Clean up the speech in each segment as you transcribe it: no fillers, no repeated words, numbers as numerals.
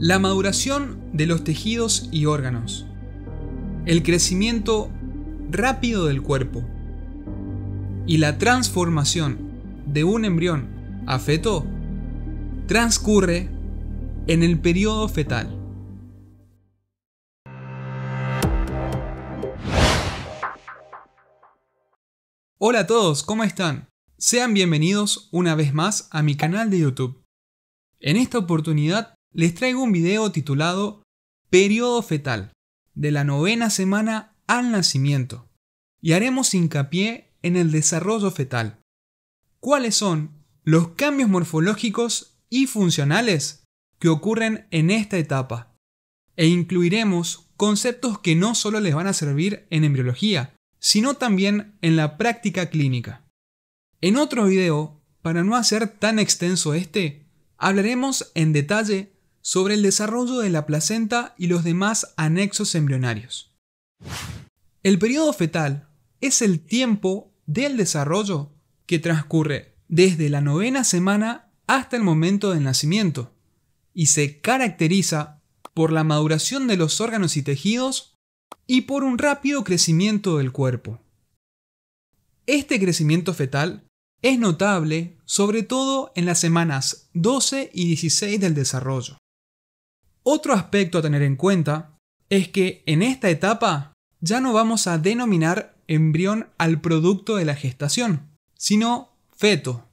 La maduración de los tejidos y órganos. El crecimiento rápido del cuerpo. Y la transformación de un embrión a feto transcurre en el periodo fetal. Hola a todos, ¿cómo están? Sean bienvenidos una vez más a mi canal de YouTube. En esta oportunidad les traigo un video titulado Periodo fetal, de la novena semana al nacimiento, y haremos hincapié en el desarrollo fetal. ¿Cuáles son los cambios morfológicos y funcionales que ocurren en esta etapa? E incluiremos conceptos que no solo les van a servir en embriología, sino también en la práctica clínica. En otro video, para no hacer tan extenso este, hablaremos en detalle sobre el desarrollo de la placenta y los demás anexos embrionarios. El periodo fetal es el tiempo del desarrollo que transcurre desde la novena semana hasta el momento del nacimiento y se caracteriza por la maduración de los órganos y tejidos y por un rápido crecimiento del cuerpo. Este crecimiento fetal es notable sobre todo en las semanas 12 y 16 del desarrollo. Otro aspecto a tener en cuenta es que en esta etapa ya no vamos a denominar embrión al producto de la gestación, sino feto.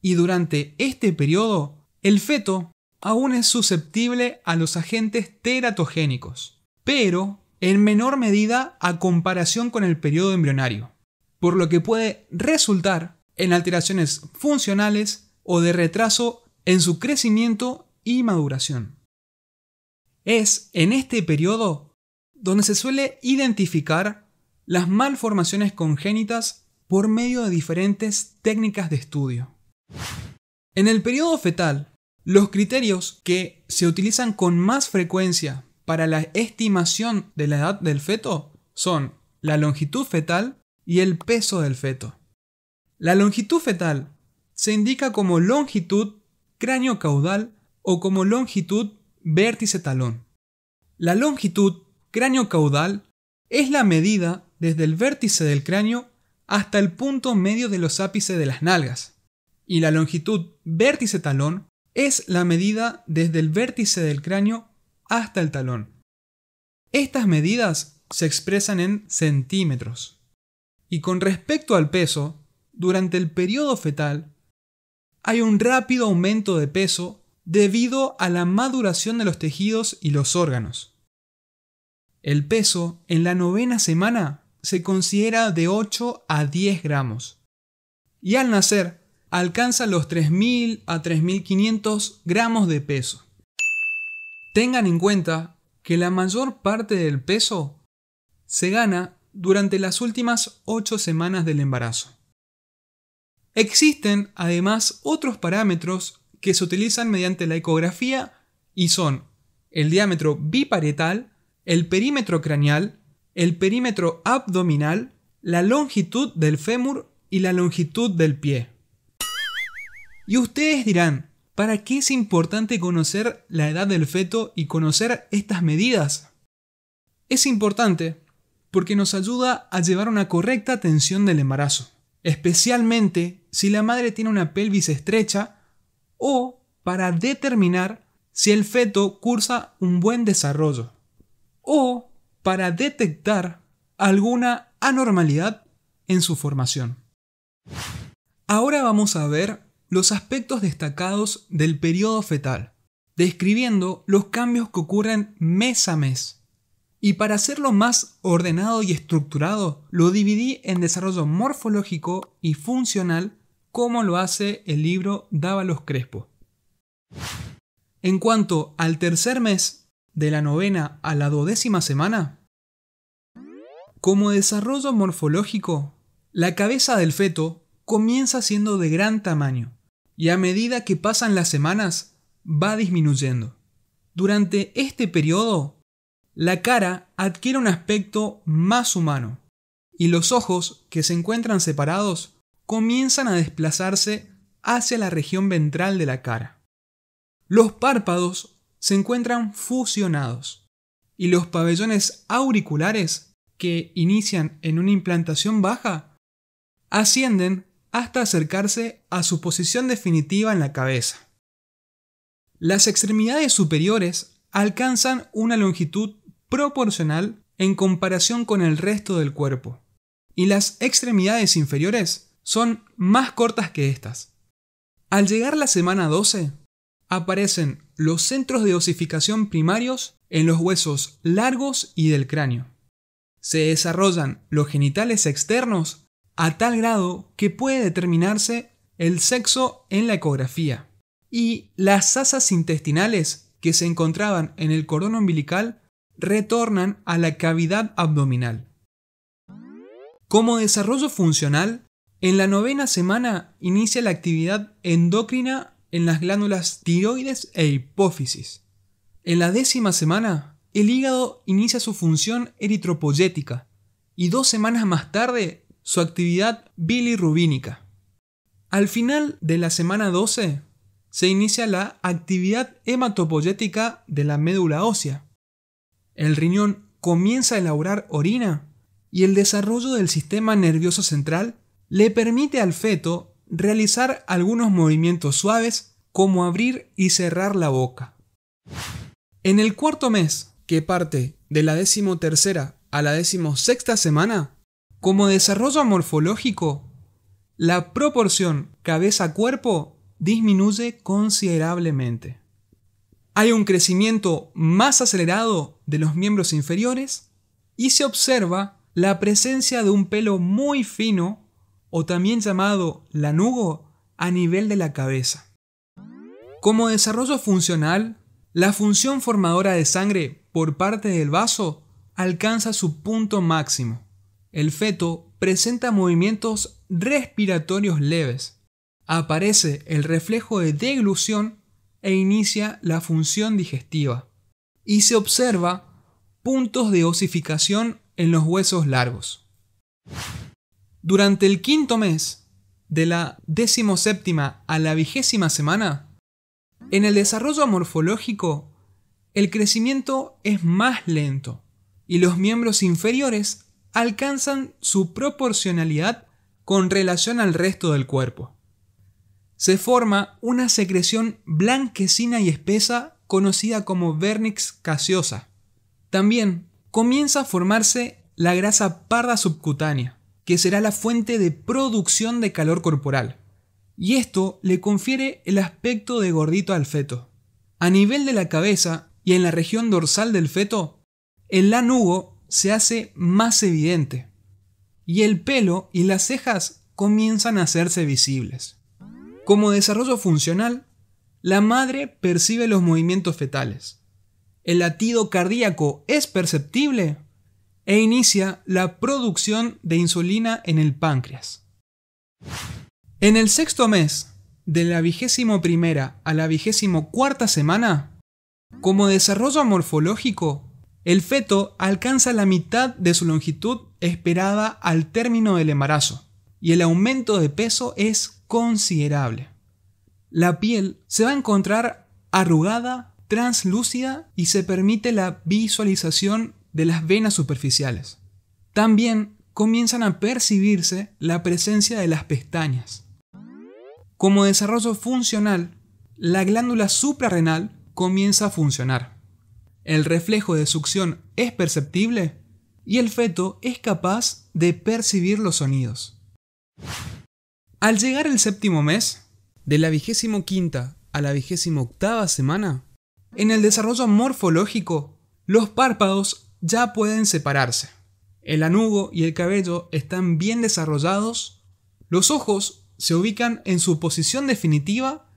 Y durante este periodo, el feto aún es susceptible a los agentes teratogénicos, pero en menor medida a comparación con el periodo embrionario, por lo que puede resultar en alteraciones funcionales o de retraso en su crecimiento y maduración. Es en este periodo donde se suele identificar las malformaciones congénitas por medio de diferentes técnicas de estudio. En el periodo fetal, los criterios que se utilizan con más frecuencia para la estimación de la edad del feto son la longitud fetal y el peso del feto. La longitud fetal se indica como longitud cráneo-caudal o como longitud vértice-talón. La longitud cráneo-caudal es la medida desde el vértice del cráneo hasta el punto medio de los ápices de las nalgas. Y la longitud vértice-talón es la medida desde el vértice del cráneo hasta el talón. Estas medidas se expresan en centímetros. Y con respecto al peso, durante el periodo fetal hay un rápido aumento de peso debido a la maduración de los tejidos y los órganos. El peso en la novena semana se considera de 8 a 10 gramos y al nacer alcanza los 3.000 a 3.500 gramos de peso. Tengan en cuenta que la mayor parte del peso se gana durante las últimas 8 semanas del embarazo. Existen además otros parámetros que se utilizan mediante la ecografía y son el diámetro biparietal, el perímetro craneal, el perímetro abdominal, la longitud del fémur y la longitud del pie. Y ustedes dirán, ¿para qué es importante conocer la edad del feto y conocer estas medidas? Es importante porque nos ayuda a llevar una correcta atención del embarazo, especialmente si la madre tiene una pelvis estrecha o para determinar si el feto cursa un buen desarrollo o para detectar alguna anormalidad en su formación. Ahora vamos a ver los aspectos destacados del periodo fetal, describiendo los cambios que ocurren mes a mes. Y para hacerlo más ordenado y estructurado, lo dividí en desarrollo morfológico y funcional, como lo hace el libro Dávalos Crespo. En cuanto al tercer mes, de la novena a la duodécima semana, como desarrollo morfológico, la cabeza del feto comienza siendo de gran tamaño y a medida que pasan las semanas va disminuyendo. Durante este periodo, la cara adquiere un aspecto más humano y los ojos, que se encuentran separados, comienzan a desplazarse hacia la región ventral de la cara. Los párpados se encuentran fusionados y los pabellones auriculares, que inician en una implantación baja, ascienden hasta acercarse a su posición definitiva en la cabeza. Las extremidades superiores alcanzan una longitud proporcional en comparación con el resto del cuerpo, y las extremidades inferiores son más cortas que estas. Al llegar la semana 12, aparecen los centros de osificación primarios en los huesos largos y del cráneo. Se desarrollan los genitales externos a tal grado que puede determinarse el sexo en la ecografía, y las asas intestinales que se encontraban en el cordón umbilical retornan a la cavidad abdominal. Como desarrollo funcional, en la novena semana inicia la actividad endocrina en las glándulas tiroides e hipófisis. En la décima semana, el hígado inicia su función eritropoyética y 2 semanas más tarde su actividad bilirrubínica. Al final de la semana 12, se inicia la actividad hematopoyética de la médula ósea. El riñón comienza a elaborar orina y el desarrollo del sistema nervioso central le permite al feto realizar algunos movimientos suaves como abrir y cerrar la boca. En el cuarto mes, que parte de la 13ª a la 16ª semana, como desarrollo morfológico, la proporción cabeza-cuerpo disminuye considerablemente. Hay un crecimiento más acelerado de los miembros inferiores y se observa la presencia de un pelo muy fino, o también llamado lanugo, a nivel de la cabeza. Como desarrollo funcional, la función formadora de sangre por parte del vaso alcanza su punto máximo. El feto presenta movimientos respiratorios leves, aparece el reflejo de deglución e inicia la función digestiva, y se observa puntos de osificación en los huesos largos. Durante el quinto mes, de la 17ª a la 20ª semana, en el desarrollo morfológico, el crecimiento es más lento y los miembros inferiores alcanzan su proporcionalidad con relación al resto del cuerpo. Se forma una secreción blanquecina y espesa conocida como vernix caseosa. También comienza a formarse la grasa parda subcutánea, que será la fuente de producción de calor corporal, y esto le confiere el aspecto de gordito al feto. A nivel de la cabeza y en la región dorsal del feto, el lanugo se hace más evidente, y el pelo y las cejas comienzan a hacerse visibles. Como desarrollo funcional, la madre percibe los movimientos fetales, el latido cardíaco es perceptible, e inicia la producción de insulina en el páncreas. En el sexto mes, de la 21ª a la 24ª semana, como desarrollo morfológico, el feto alcanza la mitad de su longitud esperada al término del embarazo, y el aumento de peso es considerable. La piel se va a encontrar arrugada, translúcida, y se permite la visualización de las venas superficiales. También comienzan a percibirse la presencia de las pestañas. Como desarrollo funcional, la glándula suprarrenal comienza a funcionar. El reflejo de succión es perceptible y el feto es capaz de percibir los sonidos. Al llegar el séptimo mes, de la 25ª a la 28ª semana, en el desarrollo morfológico, los párpados ya pueden separarse, el lanugo y el cabello están bien desarrollados, los ojos se ubican en su posición definitiva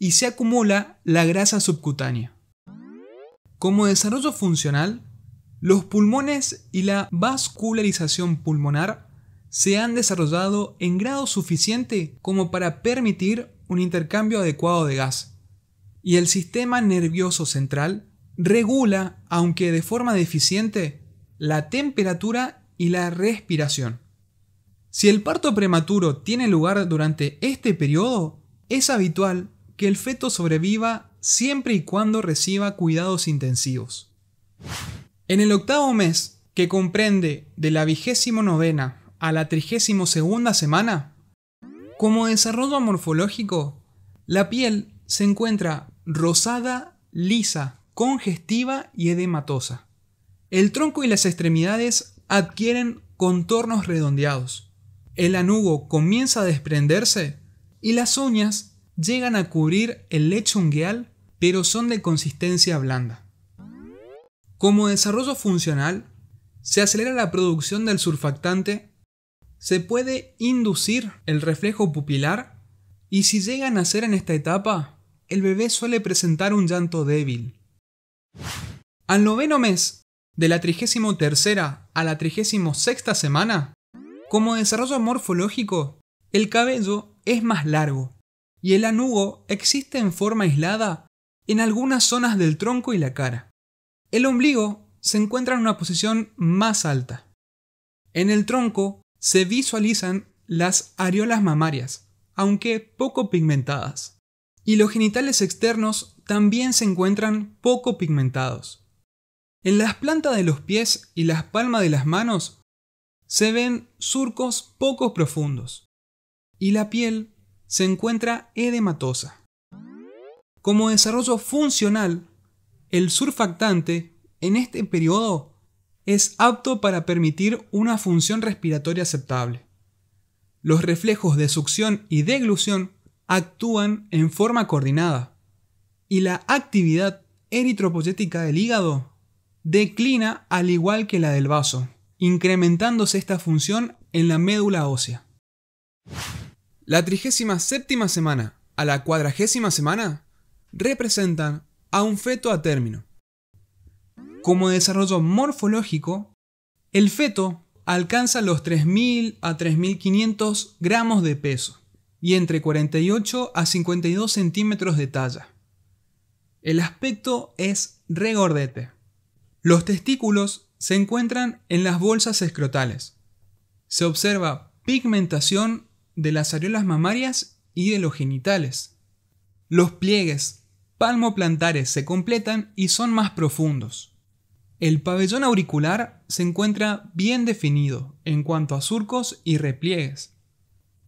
y se acumula la grasa subcutánea. Como desarrollo funcional, los pulmones y la vascularización pulmonar se han desarrollado en grado suficiente como para permitir un intercambio adecuado de gas, y el sistema nervioso central regula, aunque de forma deficiente, la temperatura y la respiración. Si el parto prematuro tiene lugar durante este periodo, es habitual que el feto sobreviva siempre y cuando reciba cuidados intensivos. En el octavo mes, que comprende de la 29ª a la 32ª semana, como desarrollo morfológico, la piel se encuentra rosada, lisa, congestiva y edematosa. El tronco y las extremidades adquieren contornos redondeados. El lanugo comienza a desprenderse y las uñas llegan a cubrir el lechungueal, pero son de consistencia blanda. Como desarrollo funcional, se acelera la producción del surfactante, se puede inducir el reflejo pupilar y si llega a nacer en esta etapa, el bebé suele presentar un llanto débil. Al noveno mes, de la 33ª a la 36ª semana, como desarrollo morfológico, el cabello es más largo y el lanugo existe en forma aislada en algunas zonas del tronco y la cara. El ombligo se encuentra en una posición más alta. En el tronco se visualizan las areolas mamarias, aunque poco pigmentadas, y los genitales externos también se encuentran poco pigmentados. En las plantas de los pies y las palmas de las manos se ven surcos poco profundos y la piel se encuentra edematosa. Como desarrollo funcional, el surfactante en este periodo es apto para permitir una función respiratoria aceptable. Los reflejos de succión y deglución actúan en forma coordinada y la actividad eritropoyética del hígado declina al igual que la del vaso, incrementándose esta función en la médula ósea. La 37ª semana a la 40ª semana representan a un feto a término. Como desarrollo morfológico, el feto alcanza los 3.000 a 3.500 gramos de peso y entre 48 a 52 centímetros de talla. El aspecto es regordete. Los testículos se encuentran en las bolsas escrotales. Se observa pigmentación de las areolas mamarias y de los genitales. Los pliegues palmoplantares se completan y son más profundos. El pabellón auricular se encuentra bien definido en cuanto a surcos y repliegues.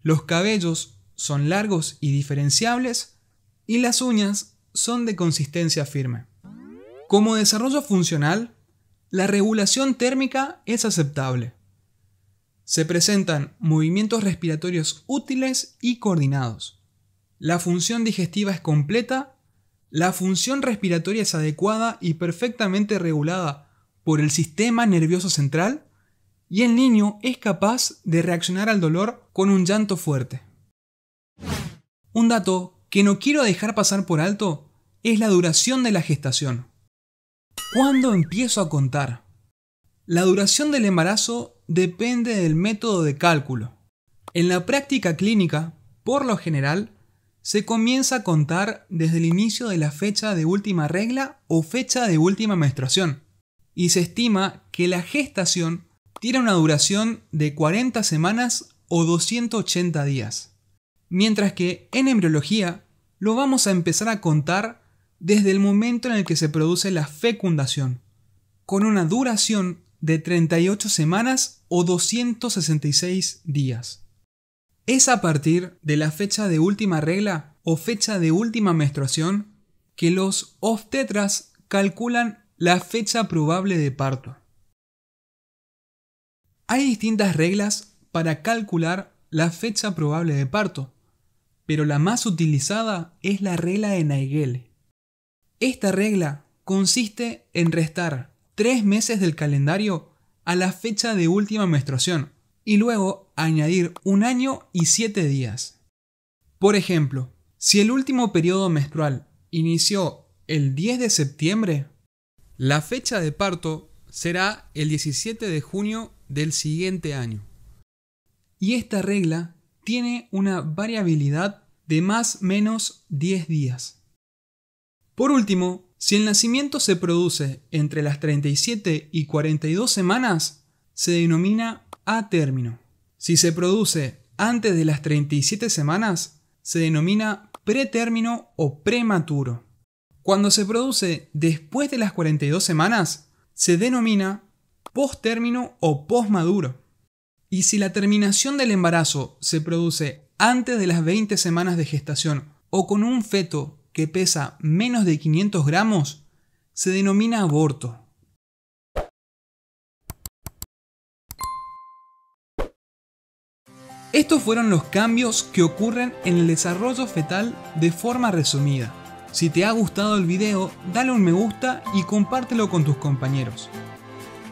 Los cabellos son largos y diferenciables y las uñas son de consistencia firme. Como desarrollo funcional, la regulación térmica es aceptable. Se presentan movimientos respiratorios útiles y coordinados. La función digestiva es completa, la función respiratoria es adecuada y perfectamente regulada por el sistema nervioso central y el niño es capaz de reaccionar al dolor con un llanto fuerte. Un dato que no quiero dejar pasar por alto es la duración de la gestación. ¿Cuándo empiezo a contar? La duración del embarazo depende del método de cálculo. En la práctica clínica, por lo general, se comienza a contar desde el inicio de la fecha de última regla o fecha de última menstruación. Y se estima que la gestación tiene una duración de 40 semanas o 280 días. Mientras que en embriología lo vamos a empezar a contar desde el momento en el que se produce la fecundación, con una duración de 38 semanas o 266 días. Es a partir de la fecha de última regla o fecha de última menstruación que los obstetras calculan la fecha probable de parto. Hay distintas reglas para calcular la fecha probable de parto, pero la más utilizada es la regla de Naegele. Esta regla consiste en restar 3 meses del calendario a la fecha de última menstruación y luego añadir un año y 7 días. Por ejemplo, si el último periodo menstrual inició el 10 de septiembre, la fecha de parto será el 17 de junio del siguiente año. Y esta regla tiene una variabilidad de más o menos 10 días. Por último, si el nacimiento se produce entre las 37 y 42 semanas, se denomina a término. Si se produce antes de las 37 semanas, se denomina pretérmino o prematuro. Cuando se produce después de las 42 semanas, se denomina posttérmino o postmaduro. Y si la terminación del embarazo se produce antes de las 20 semanas de gestación o con un feto que pesa menos de 500 gramos, se denomina aborto. Estos fueron los cambios que ocurren en el desarrollo fetal de forma resumida. Si te ha gustado el video, dale un me gusta y compártelo con tus compañeros.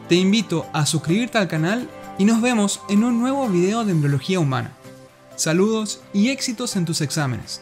Te invito a suscribirte al canal y nos vemos en un nuevo video de embriología humana. Saludos y éxitos en tus exámenes.